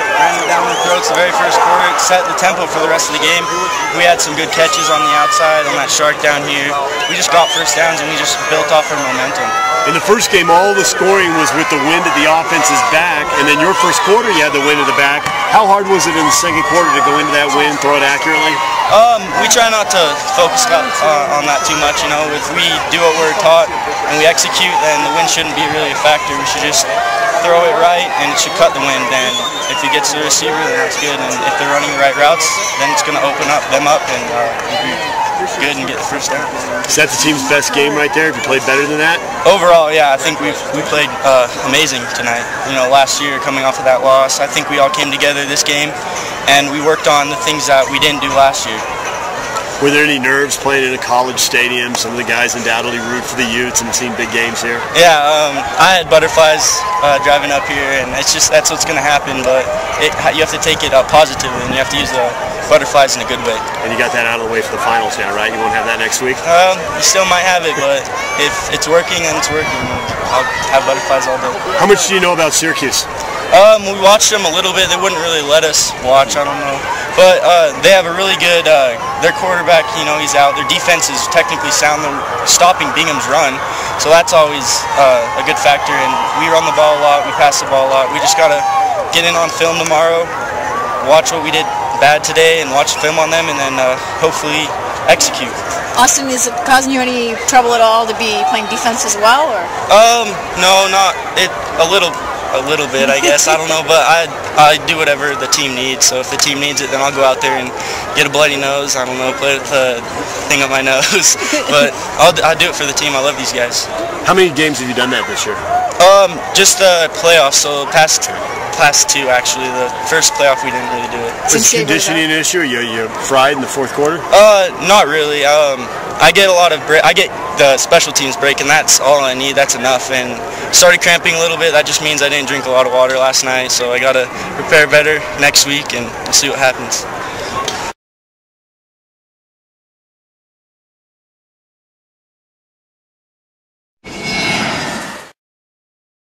ran it down their throats the very first quarter. It set the tempo for the rest of the game. We had some good catches on the outside on that shark down here. We just got first downs and we just built off our momentum. In the first game, all the scoring was with the wind at the offense's back, and then your first quarter you had the wind at the back. How hard was it in the second quarter to go into that wind, throw it accurately? We try not to focus on that too much, you know. If we do what we're taught and we execute, then the wind shouldn't be really a factor. We should just throw it right, and it should cut the wind. And if it gets to the receiver, then that's good. And if they're running the right routes, then it's going to open up them up, and be good and get the first down. Is that the team's best game right there? Have you played better than that? Overall, yeah, I think we played amazing tonight. You know, last year coming off of that loss, I think we all came together this game, and we worked on the things that we didn't do last year. Were there any nerves playing in a college stadium? Some of the guys undoubtedly root for the Utes and have seen big games here. Yeah, I had butterflies driving up here, and it's just that's what's going to happen. But you have to take it positively, and you have to use the butterflies in a good way. And you got that out of the way for the finals now, right? You won't have that next week? You still might have it, but if it's working, then it's working. I'll have butterflies all day. How much do you know about Syracuse? We watched them a little bit. They wouldn't really let us watch, I don't know. But they have a really good, their quarterback, you know, he's out. Their defense is technically sound. They're stopping Bingham's run. So that's always a good factor. And we run the ball a lot. We pass the ball a lot. We just got to get in on film tomorrow, watch what we did bad today, and watch the film on them, and then hopefully execute. Austin, is it causing you any trouble at all to be playing defense as well? Or? No, not it, a little bit, I guess. I don't know, but I do whatever the team needs. So if the team needs it, then I'll go out there and get a bloody nose. I don't know, play with the thing on my nose. But I do it for the team. I love these guys. How many games have you done that this year? Just the playoffs. So past two, actually. The first playoff, we didn't really do it. Was the conditioning an issue? You fried in the fourth quarter? Not really. I get a lot of break. I get the special teams break, and that's all I need. That's enough. And started cramping a little bit. That just means I didn't drink a lot of water last night, so I gotta prepare better next week, and we'll see what happens.